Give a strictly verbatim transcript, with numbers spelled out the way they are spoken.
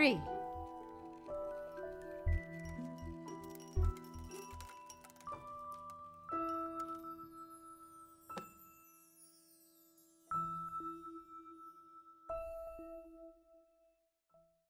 three.